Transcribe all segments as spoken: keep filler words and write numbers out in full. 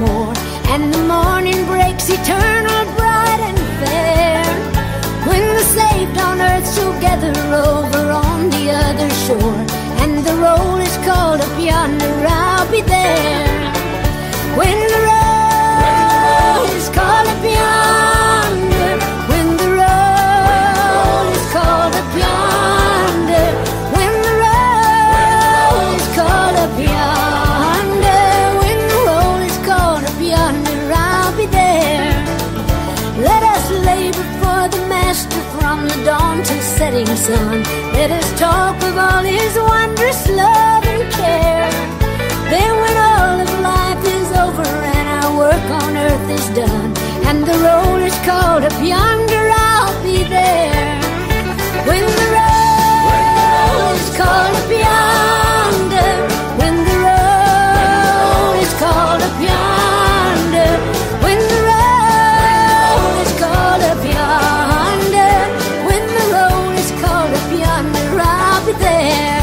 more, and the morning breaks eternal, bright and fair, when the saved on earth shall gather over on the other shore, and the roll is called up yonder. I'll be there when the roll is called up yonder, when the roll is called up yonder, when the roll is called up yonder, when the roll is called up yonder, I'll be there. Let us labor for the Master from the dawn to setting sun. Let us talk of all His wondrous love and care. Then when all of life is over and our work on earth is done, and the roll is called up yonder, I'll be there. When the roll is called up yonder, when the roll is called up yonder, when the roll is called up yonder, when the roll is called up yonder, I'll be there.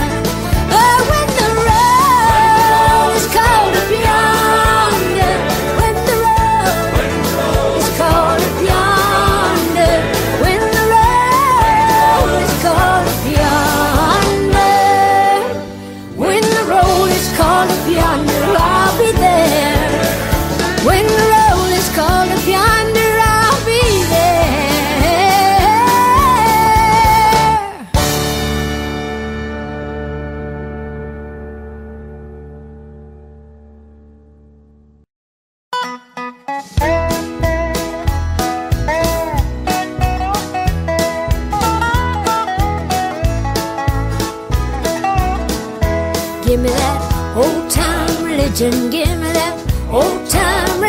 Give me that old-time religion, give me that old-time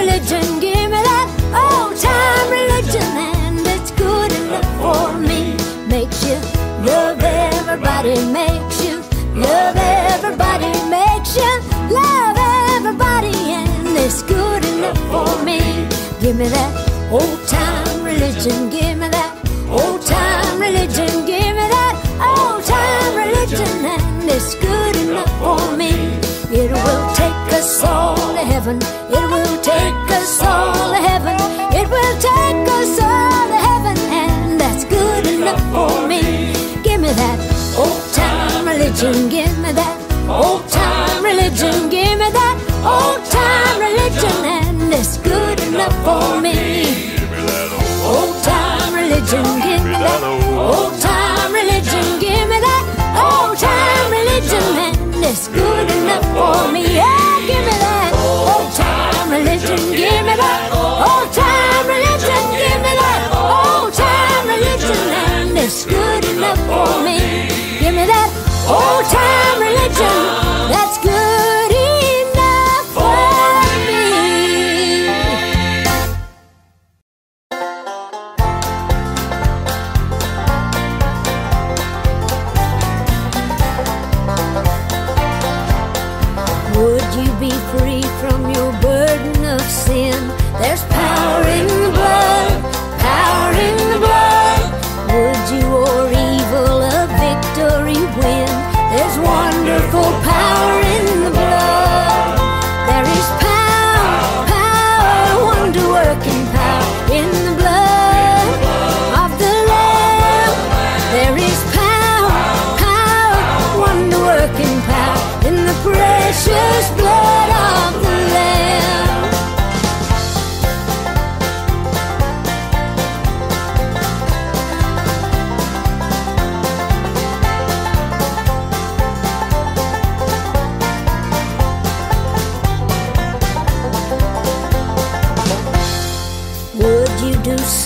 religion, and it's good enough for me. Makes you love everybody, makes you love everybody, makes you love everybody, and it's good enough for me. Give me that old-time religion, give me that old-time religion, give me that old-time religion, and it's good enough for me. It will take us all to heaven. It will take us all to heaven. It will take us all to heaven, and that's good enough for me. Give me that old-time religion. Give me that old-time religion. Give me that old-time religion, and it's good enough for me. Give me that old-time religion. Give me that old-time religion. Give me that old-time religion, and it's good enough for me. Yeah, give me that old-time religion. Give me that old-time religion. Give me that old-time religion, and it's good enough for me. Give me that old-time religion. That's good enough for sin. There's power in the blood, power in the blood. Would you or evil a victory win? There's wonderful power in the blood. There is power, power, wonder-working power in the blood of the Lamb. There is power, power, wonder-working power in the precious blood of the Lamb.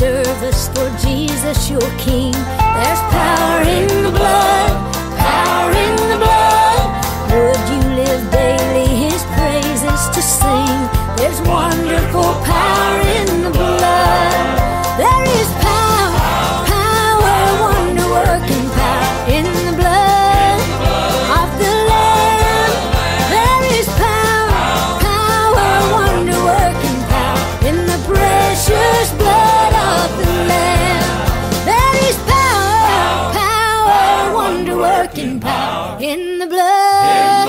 Service for Jesus your King. There's power in the blood, power in the blood. Would you live daily His praises to sing? There's wonderful power in the blood. There is power, power, wonder-working power in the blood of the Lamb. There is power, power, wonder-working power in the precious blood. Power in the blood, in the blood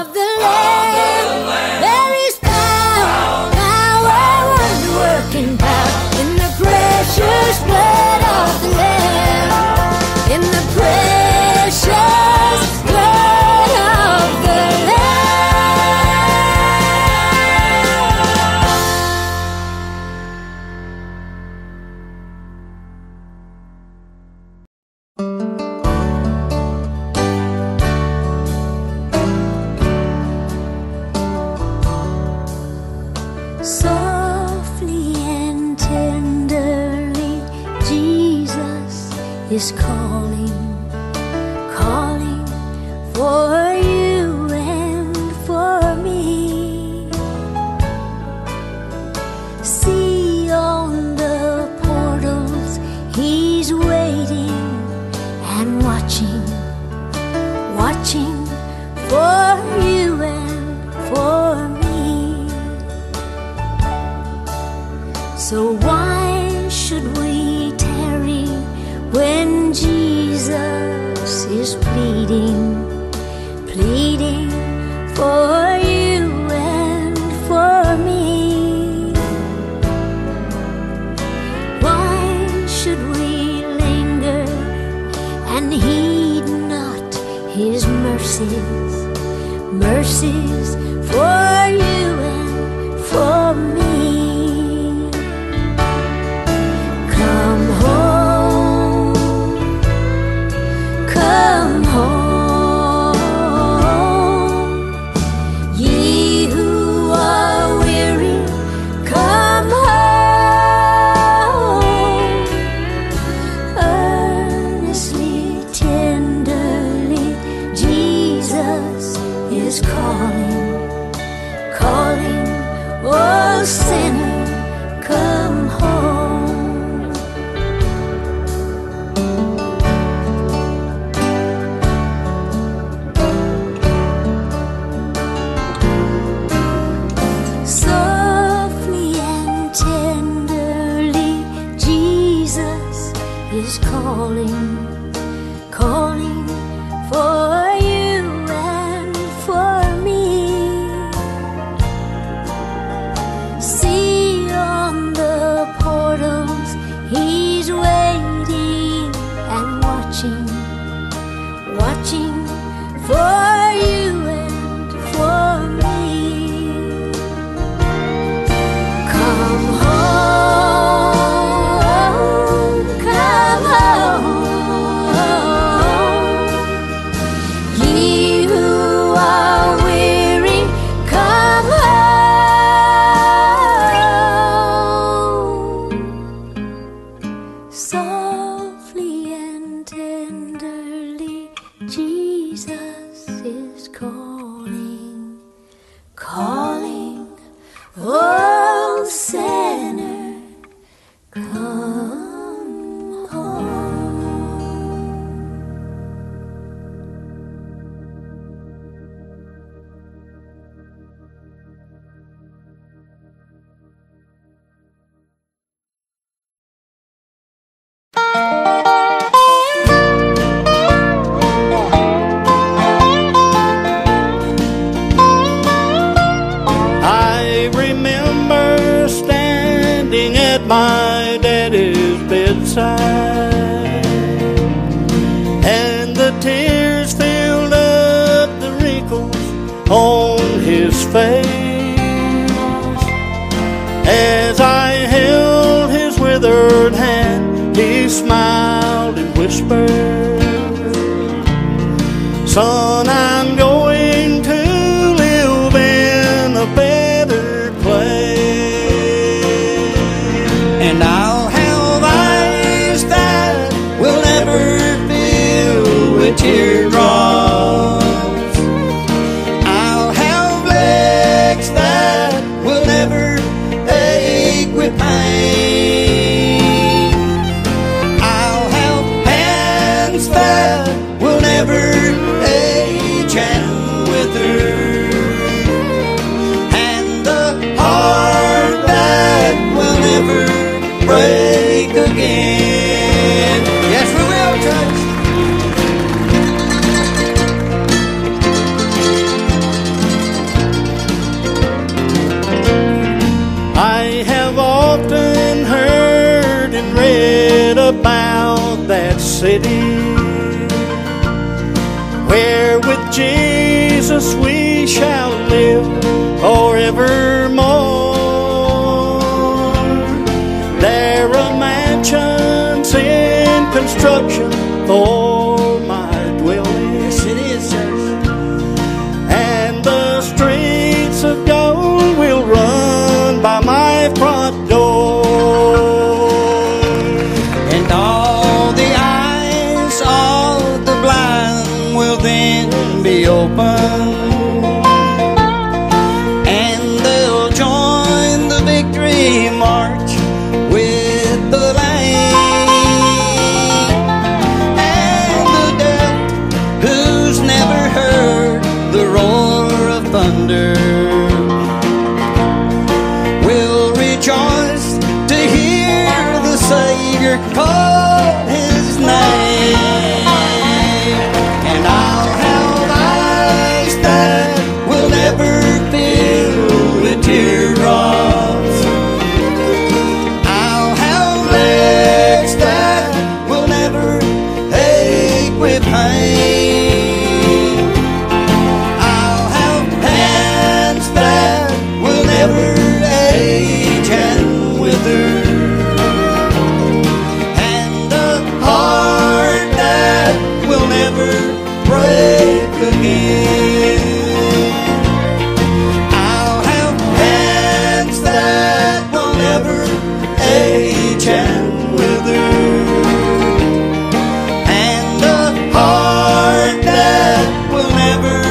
of the Lamb. There is power. is calling, calling for you and for me. See on the portals, he's waiting and watching, watching for you and for me. So why should we tarry when Jesus is pleading, pleading for you and for me? Why should we linger and heed not his mercies, mercies for you and for me? Front door, and all the eyes Savior, call his name, and I'll have eyes that will never fill with teardrops. I'll have legs that will never ache with pain. I'll have hands that will never age and wither. I'll have hands that will never age and wither, and a heart that will never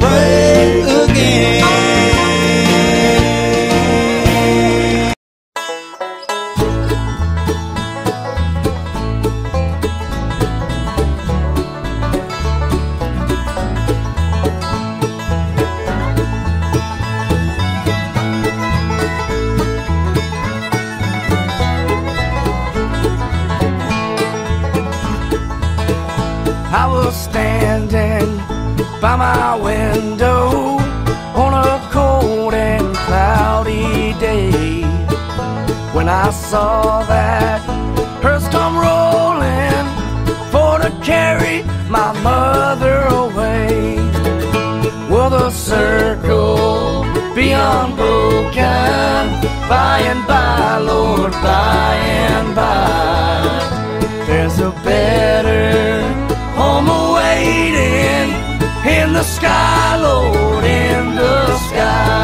break again. I was standing by my window on a cold and cloudy day when I saw that hearse come rolling for to carry my mother away. Will the circle be unbroken by and by, Lord, by and by? There's a better home awaiting in the sky, Lord, in the sky.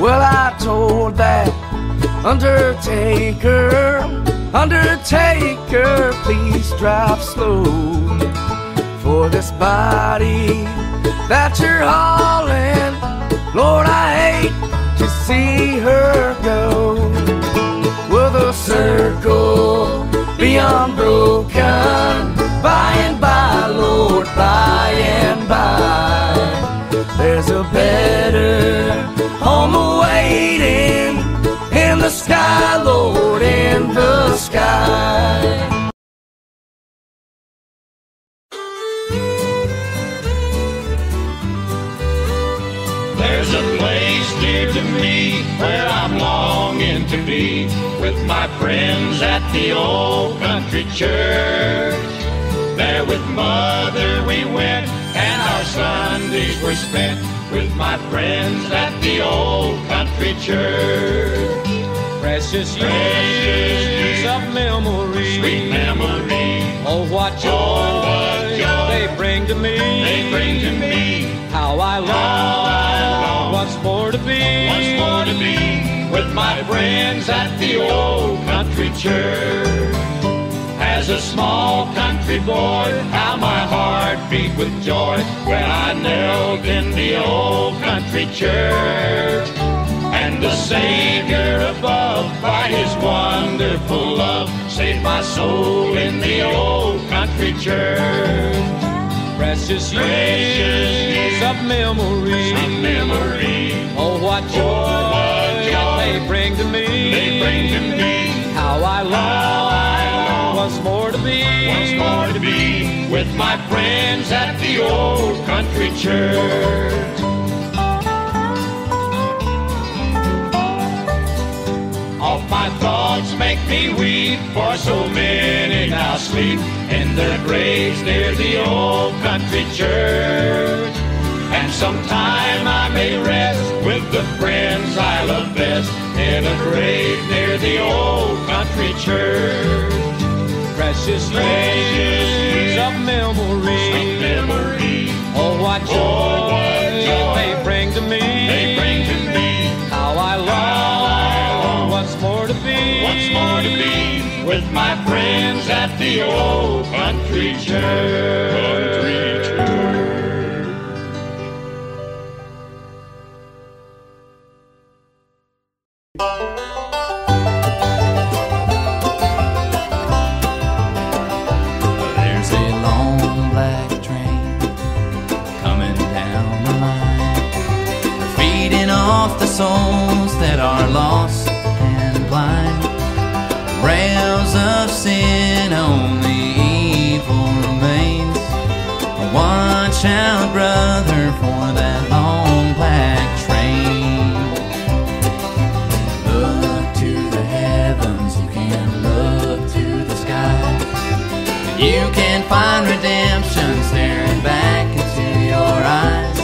Well, I told that undertaker, undertaker, please drive slow, for this body that you're hauling, Lord, I hate to see her go. Will the circle be unbroken by and by, Lord, by and by? There's a better home awaiting in the sky, Lord, in the sky. There's a place dear to me where I'm longing to be with my friends at the old country church. There with Mother we went, and our Sundays were spent with my friends at the old country church. Precious, Precious years, years of memory, sweet memory. Oh, what joy, oh, what joy they bring to me, they bring to me. How I long, how I long what's more to be, what's more to be with my friends at the old country church. As a small country boy, how my heart beat with joy when I knelt in the old country church. And the Savior above, by His wonderful love, saved my soul in the old country church. Precious, Precious years of memory, of memory. Oh, what joy, oh, what joy they bring to me, they bring to me. How I love once more to be, once more to be with my friends at the old country church. Oft my thoughts make me weep, for so many now sleep in their graves near the old country church. And sometime I may rest with the friends I love best in a grave near the old country church. Precious years of memory, memory. Oh, what joy, oh, what joy they bring to me, they bring to me. How I long, what's more to be, what's more to be with my friends at the old country church. Country church. souls that are lost and blind. Rails of sin, only evil remains. Watch out, brother, for that long black train. Look to the heavens, you can look to the sky. You can find redemption staring back into your eyes.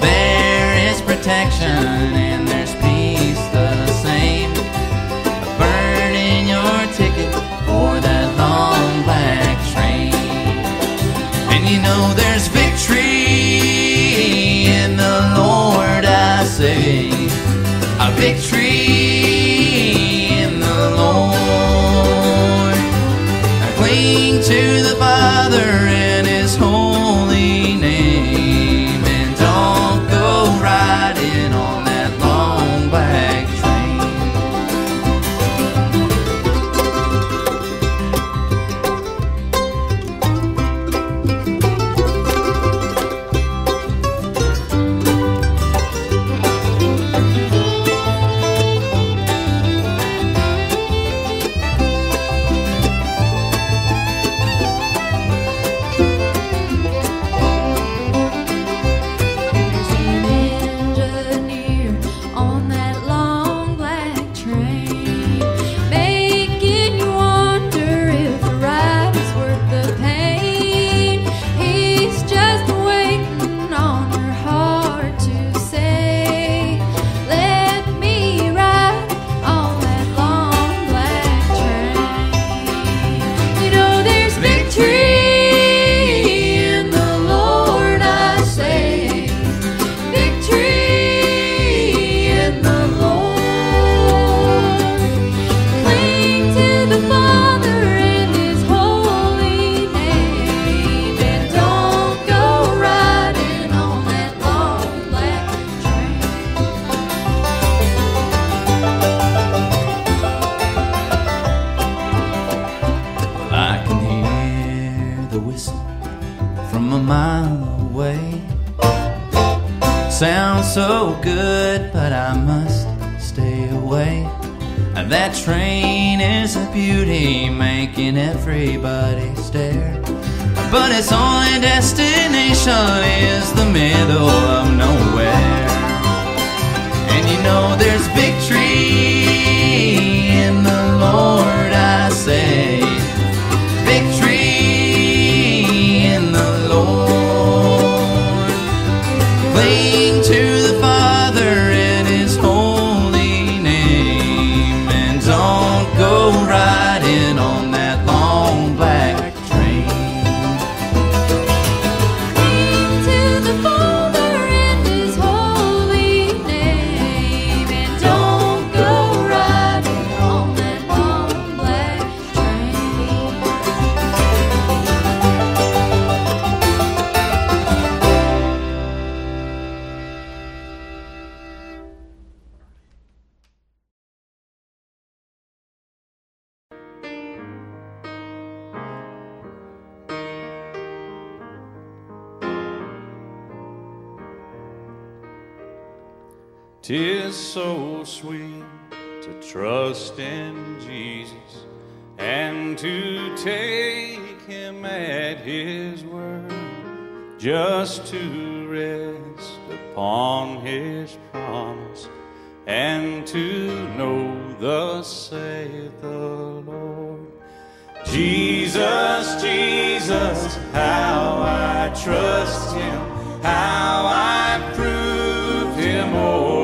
There is protection and there's peace the same. Burn in your ticket for that long black train. And you know there's victory in the Lord, I say. A victory in the Lord. I cling to the Father and His holy name, and don't go riding on that long black trust Him, how I proved Him more.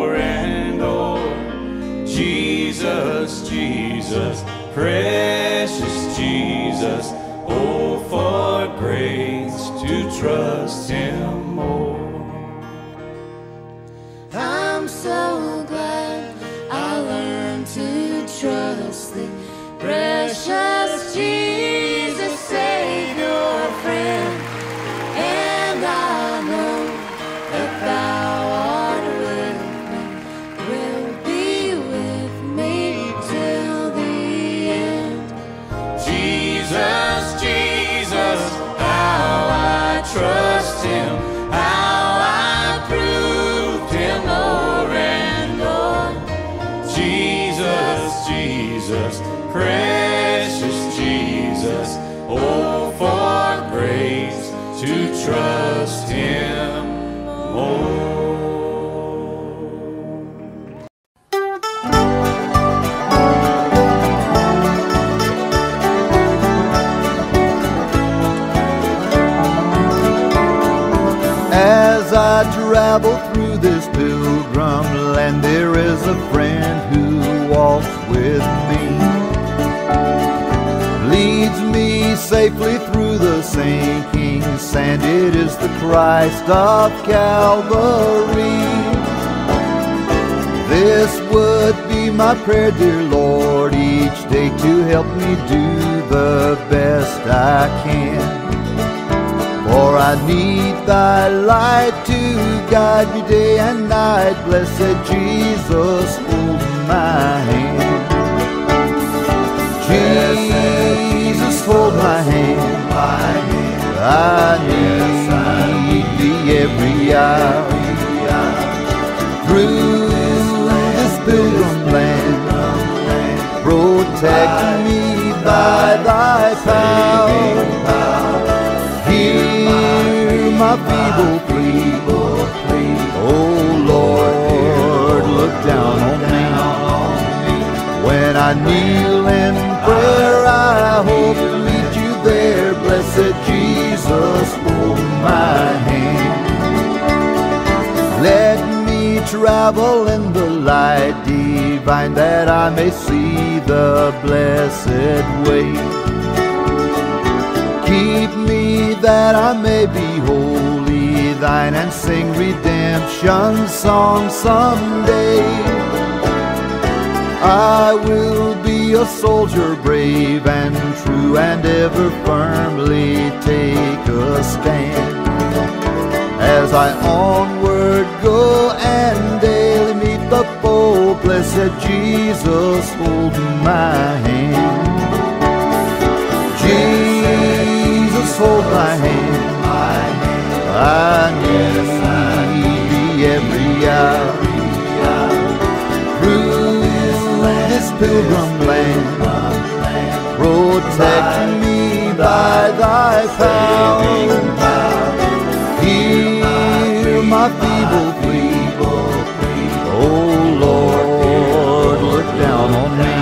travel through this pilgrim land, there is a friend who walks with me, leads me safely through the sinking sand. It is the Christ of Calvary. This would be my prayer, dear Lord, each day, to help me do the best I can. For I need thy light to guide me day and night. Blessed Jesus, hold my hand. Jesus, hold my hand. I need thee every hour. Through this pilgrim land, protect me by thy power. Hear my feeble plea, oh Lord, look down on me. When I kneel in prayer, I hope to meet you there. Blessed Jesus, hold my hand. Let me travel in the light divine, that I may see the blessed way. Keep me that I may be holy thine, and sing redemption songs someday. I will be a soldier brave and true, and ever firmly take a stand. As I onward go and daily meet the foe, blessed Jesus, hold my hand. Jesus, hold my hand. I need thee every hour. Through this pilgrim land, protect me by thy power. Hear my feeble plea, oh Lord, look down on me.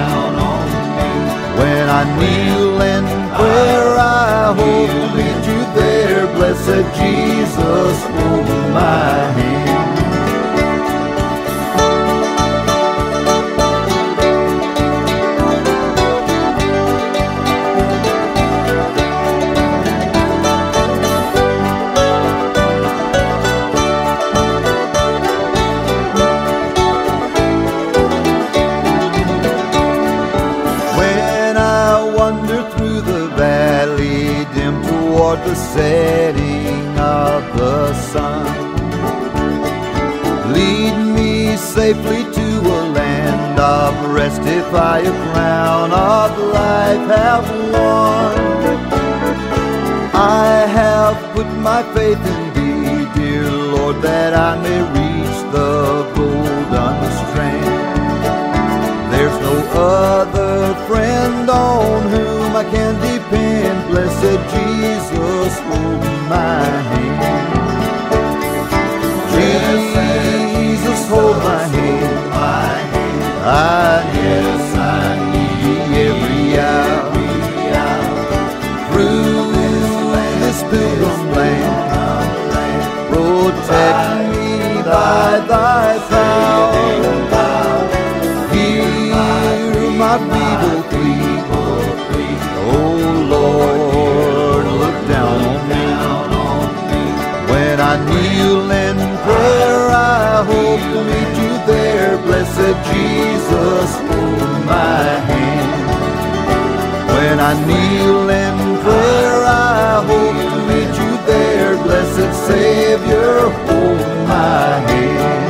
When I kneel in prayer, I hope to meet you there. Blessed Jesus, hold my hand. The setting of the sun, lead me safely to a land of rest. If I a crown of life have won, I have put my faith in thee, dear Lord, that I may reach the golden strand. There's no other friend on whom I can depend. Blessed Jesus, hold my hand. Jesus, hold my hand. I, yes, I need thee every hour. Through this pilgrim land, protect me by thy power. Hear my feeble plea, oh Lord, I kneel in prayer, I hope to meet you there. Blessed Jesus, hold my hand. When I kneel in prayer, I hope to meet you there. Blessed Savior, hold my hand.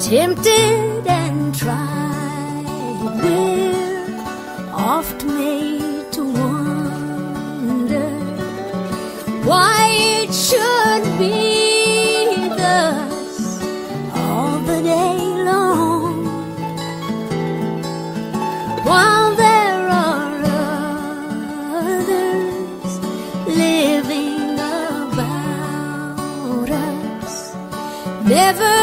tempted and tried, we're oft made to wonder why it should be thus all the day long, while there are others living about us, never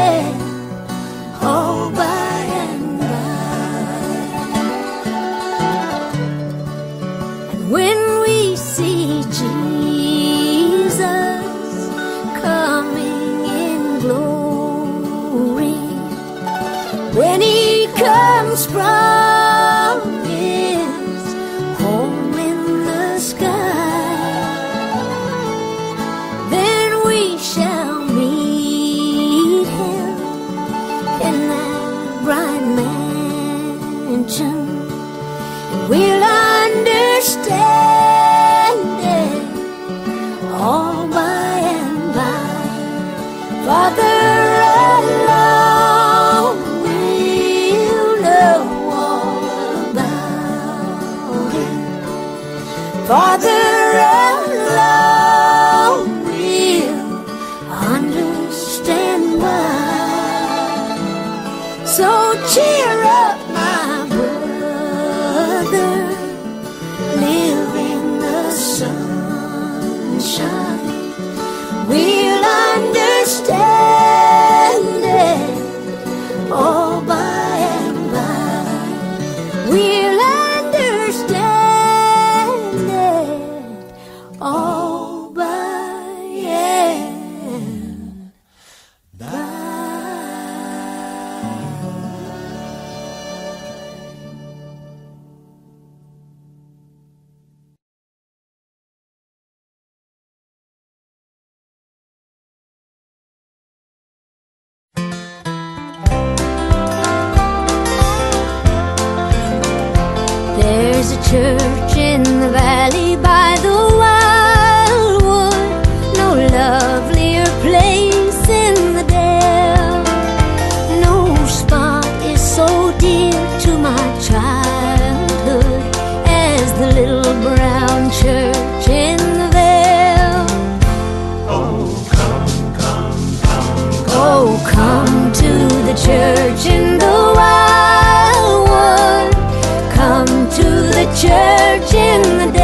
church in the bell.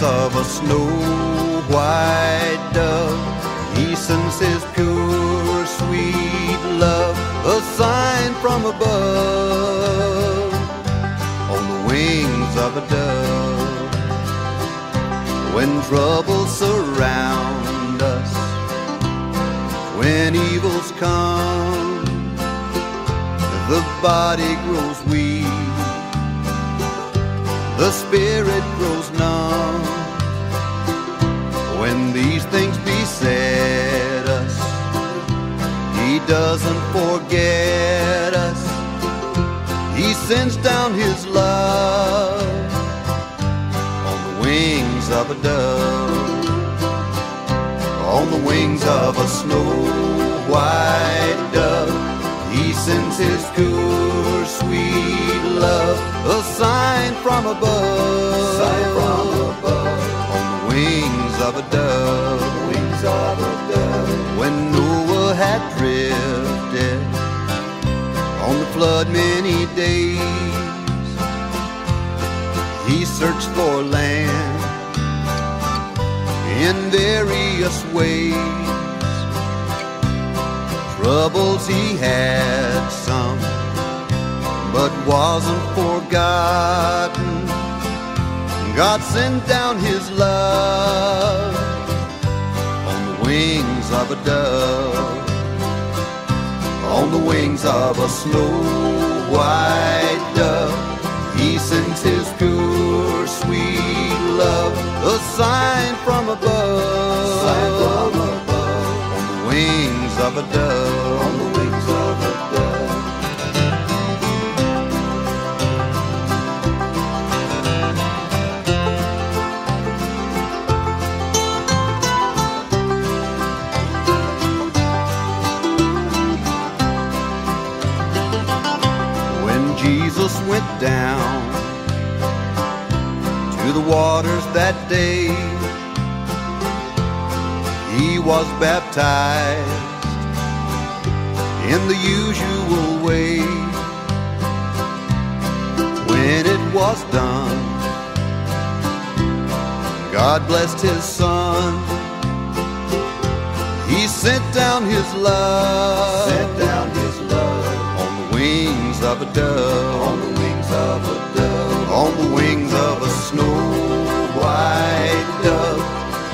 wings of a snow-white dove. He sends his pure, sweet love, a sign from above, on the wings of a dove. When troubles surround us, when evils come, the body grows weak, the spirit grows numb. When these things beset us, he doesn't forget us. He sends down his love on the wings of a dove, on the wings of a snow-white dove. He sends his pure, sweet love, a sign from above, sign from above, on the wings of a dove, wings of a dove. When Noah had drifted on the flood many days, he searched for land in various ways. Troubles he had some, but wasn't forgotten. God sent down his love on the wings of a dove, on the wings of a snow-white dove. He sends his pure, sweet love, a sign from above, sign from above, on the wings of a dove, on the wings of a dove. Jesus went down to the waters that day. He was baptized in the usual way. When it was done, God blessed his son. He sent down his love, sent down his love, wings of a dove, on the wings of a dove, on the wings of a snow-white dove.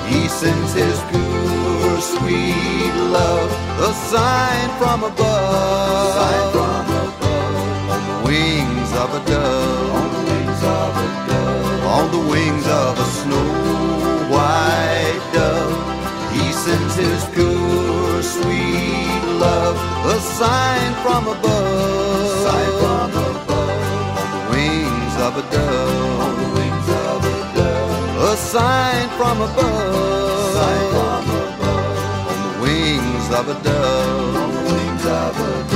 He sends his pure, sweet love, a sign from above, sign from above, on the wings of a dove, on the wings of a dove, on the wings of a snow-white dove. He sends his pure, sweet love, a sign from above, sign from above, on the wings of a dove, on the wings of a dove, a sign from above, sign from above, on the wings of a dove, on the wings of a dove.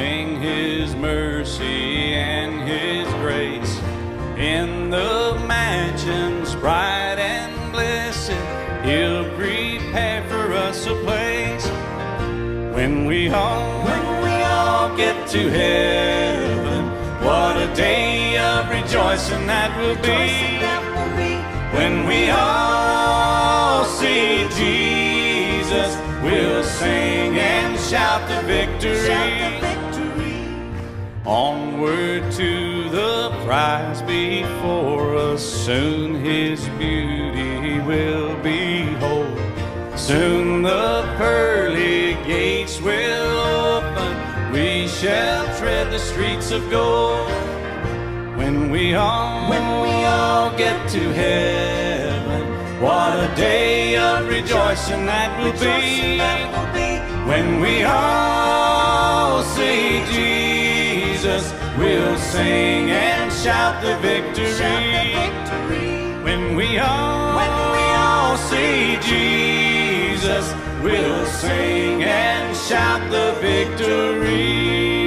sing His mercy and His grace in the mansions bright and blessed. He'll prepare for us a place when we all when we all get to heaven. What a day of rejoicing that will be when we all see Jesus. We'll sing and shout the victory. Onward to the prize before us. Soon His beauty will behold. Soon the pearly gates will open. We shall tread the streets of gold. When we all, when we all get to heaven, what a day of rejoicing that will be. When we all see Jesus, we'll sing and shout the victory. When we all, when we all see Jesus, we'll sing and shout the victory.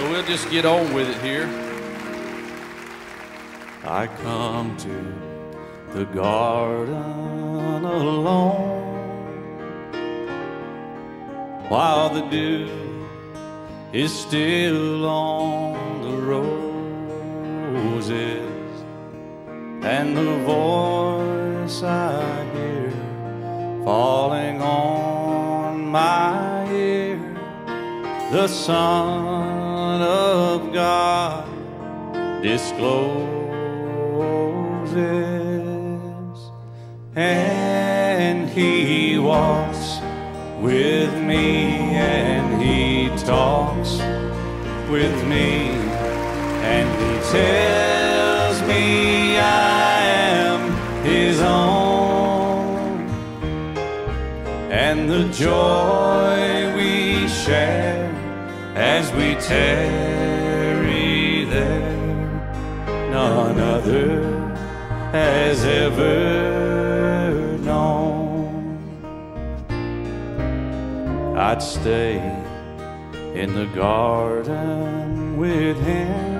So we'll just get on with it here. I come to the garden alone while the dew is still on the roses, and the voice I hear falling on my ear, the Son of God discloses, and He walks with me, and He talks with me, and He tells me I am His own, and the joy we share as we tarry there, none other has ever known. I'd stay in the garden with Him,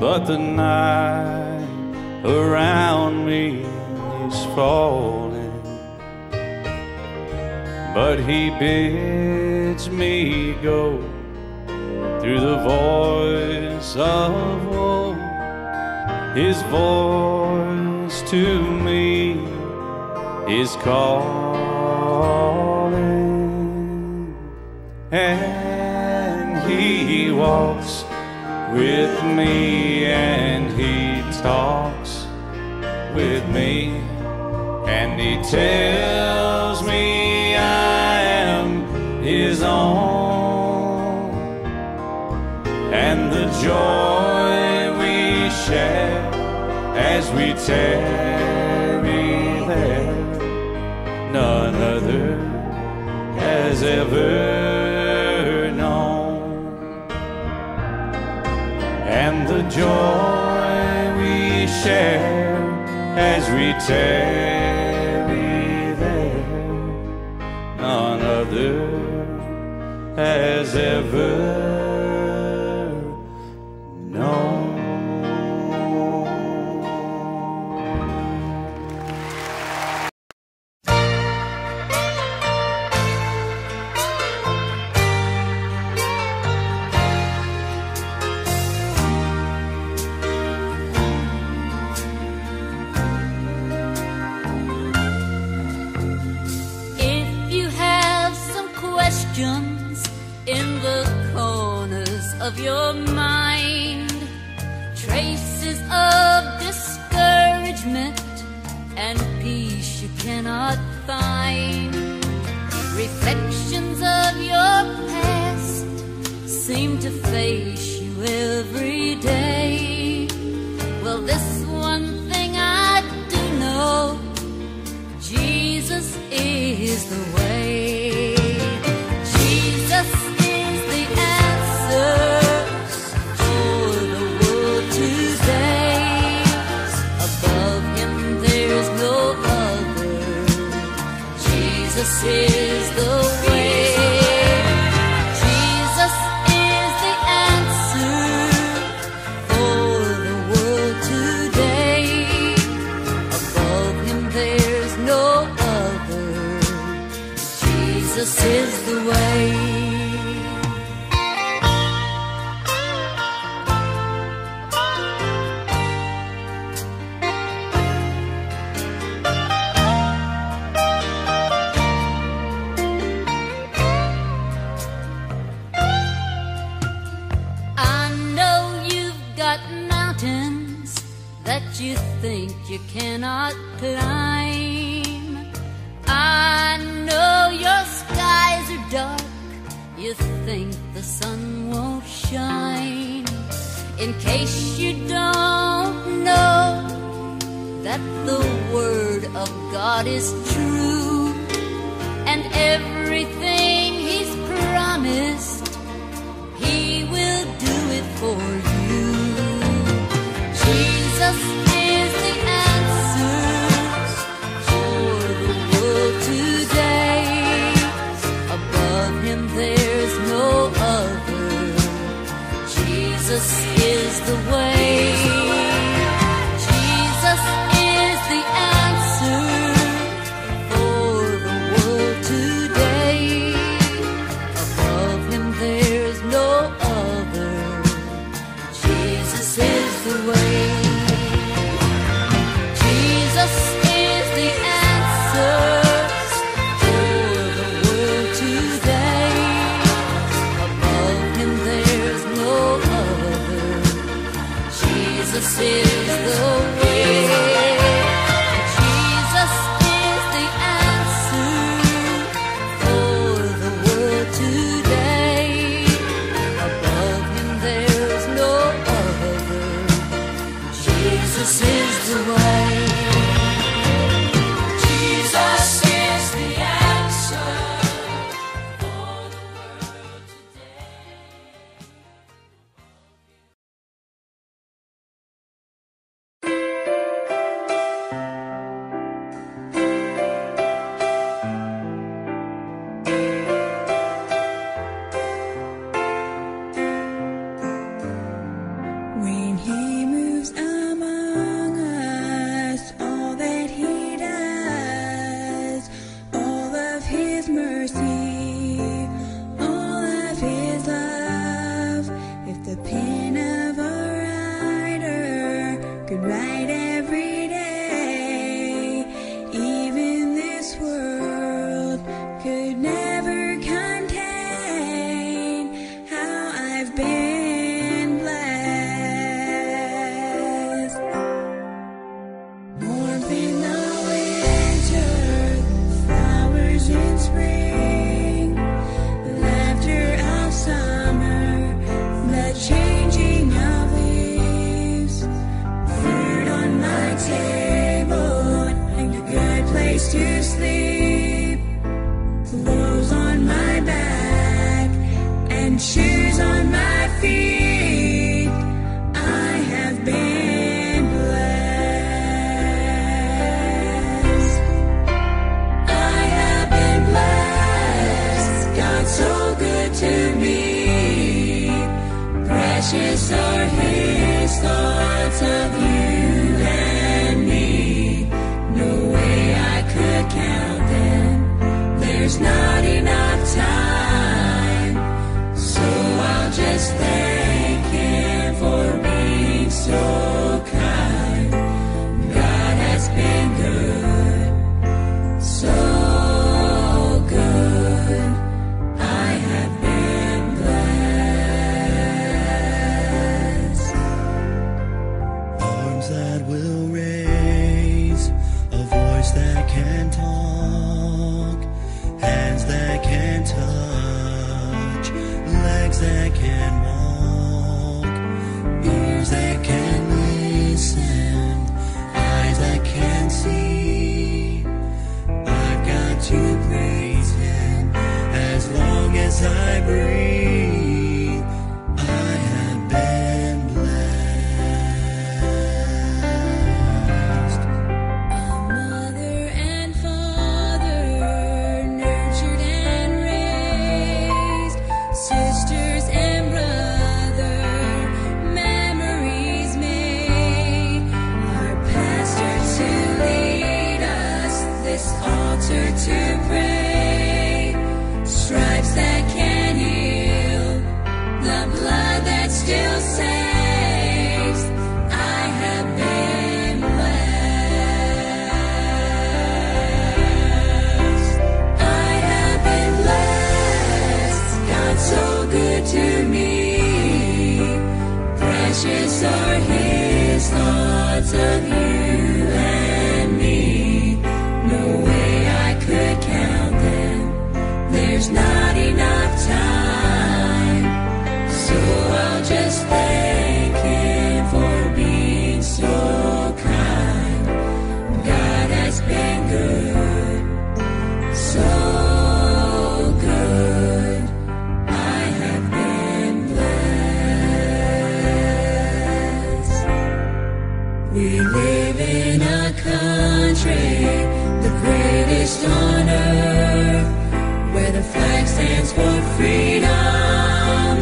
but the night around me is falling. But He bids me go through the voice of woe, His voice to me is calling, and He walks with me, and He talks with me, and He tells me I am His own, and the joy we share as we tarry there, none other has ever known, and the joy we share as we tarry, none other has ever known. In the corners of your mind, traces of discouragement and peace you cannot find, reflections of your past seem to face you every day. Well, this one thing I do know, Jesus is the way. Jesus is the way. Jesus is the answer for the world today. Above Him there's no other. Jesus is the way. You think you cannot climb. I know your skies are dark. You think the sun won't shine. In case you don't know that the Word of God is true, and everything He's promised, He will do it for you. Jesus is the answer for the world today. Above Him there's no Stands for freedom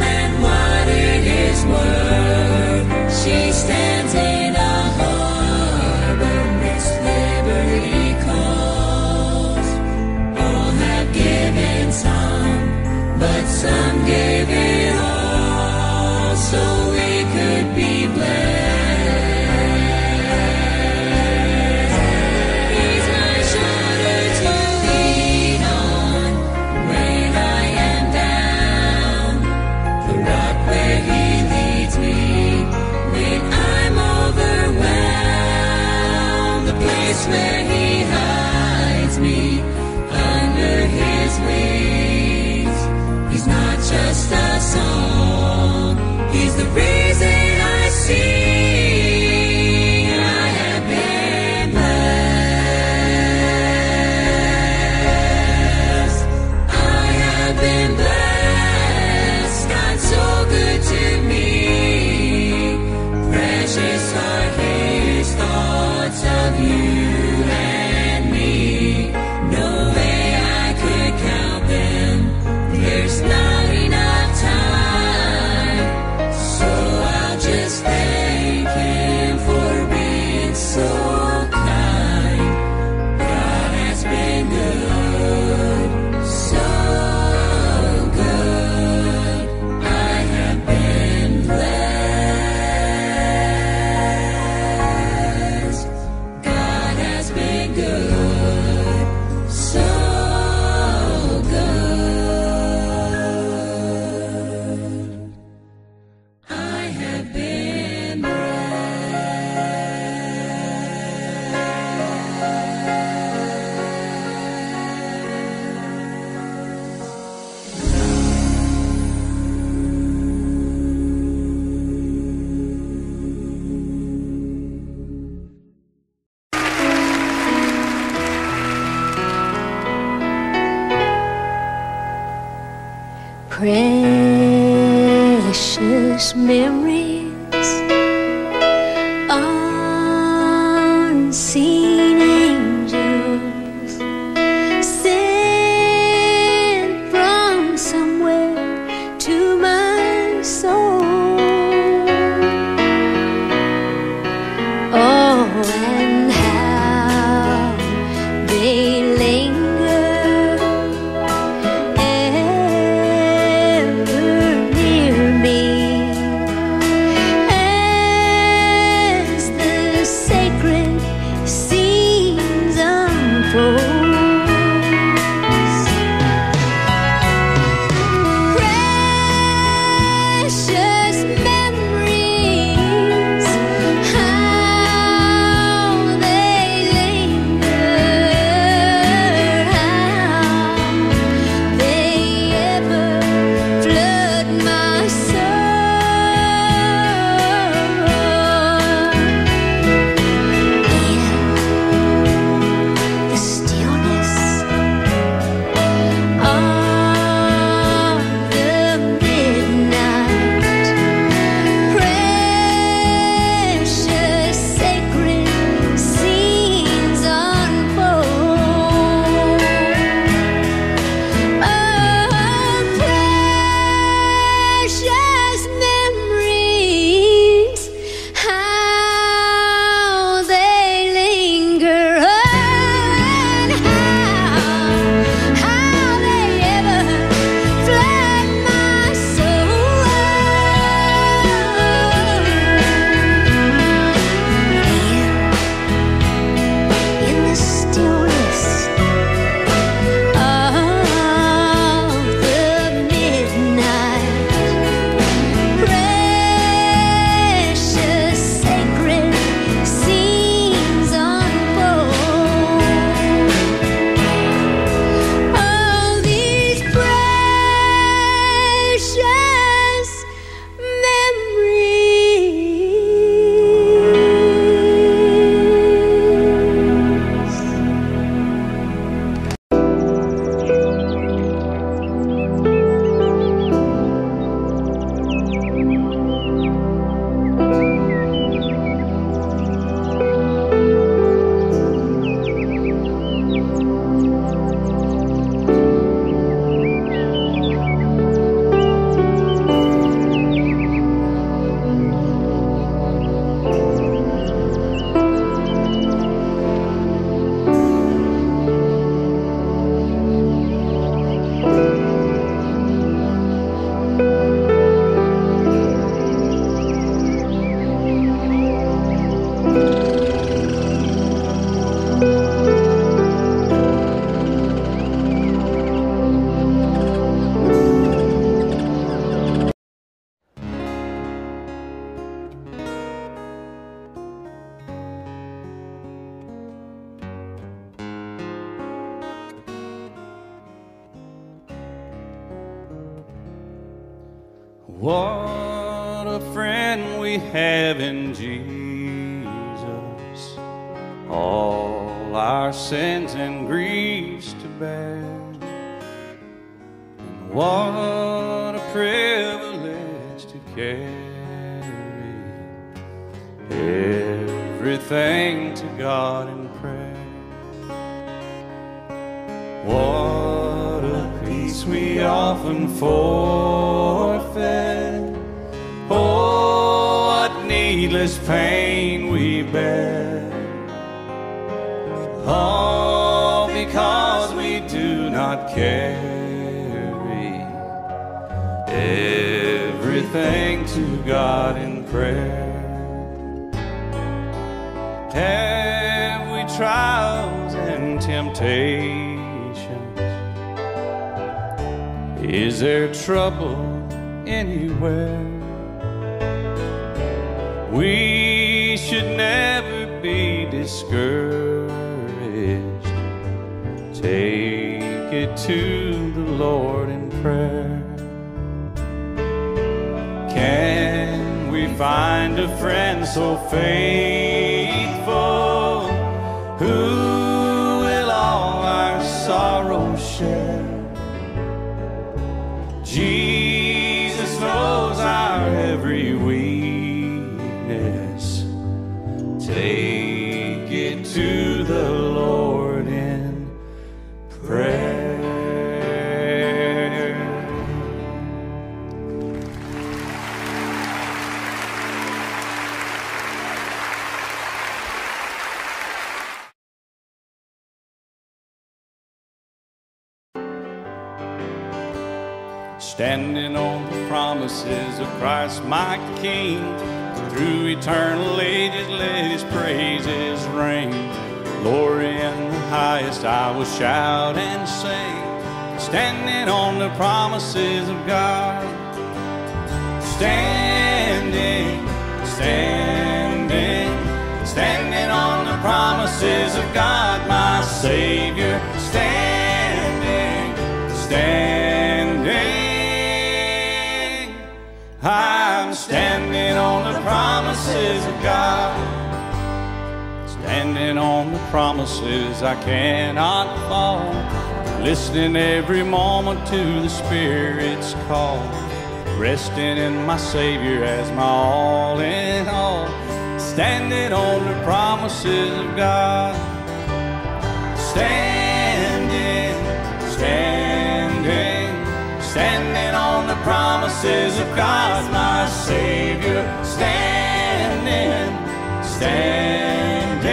and what it is worth. Precious memories, unseen angels sent from somewhere to my soul. Oh, and how they linger. What a friend we have in Jesus, all our sins and griefs to bear. And what a privilege to carry everything to God in prayer. What a peace we often forfeit, needless pain we bear, all because we do not carry everything to God in prayer. Have we trials and temptations? Is there trouble anywhere? We should never be discouraged. Take it to the Lord in prayer. Can we find a friend so faithful, who will all our sorrows share? Jesus, standing on the promises of Christ my King. Through eternal ages let his praises ring. Glory in the highest I will shout and sing, standing on the promises of God. Standing, standing, standing on the promises of God my Savior. Standing, standing, I'm standing on the promises of God. Standing on the promises I cannot fall, listening every moment to the Spirit's call, resting in my Savior as my all in all, standing on the promises of God. Standing, standing, standing on the promises of God, my Savior. Standing, standing,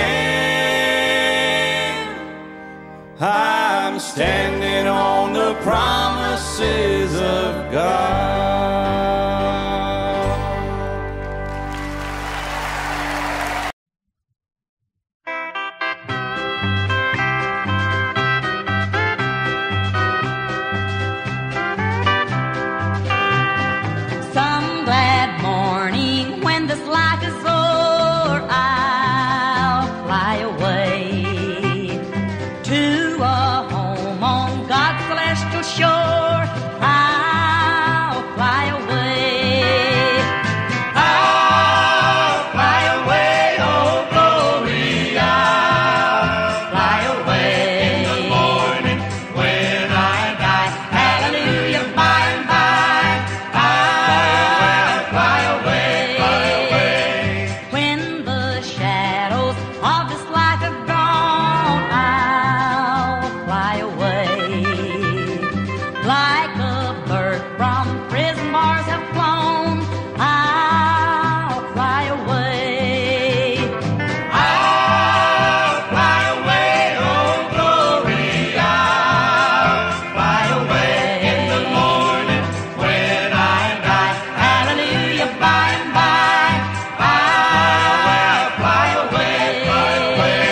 I'm standing on the promises of God. Some glad morning when this life is o'er, I'll fly away to God's celestial shore, I'll fly away. I'll fly away, oh glory, I'll fly away. In the morning when I die, hallelujah, by and by, I'll fly away, fly away. When the shadows of this life have gone, I'll fly away. Like a bird from prison bars have flown, I'll fly away. I'll fly away, oh glory, I'll fly away. In the morning when I die, hallelujah, by and by, I'll fly away, fly away.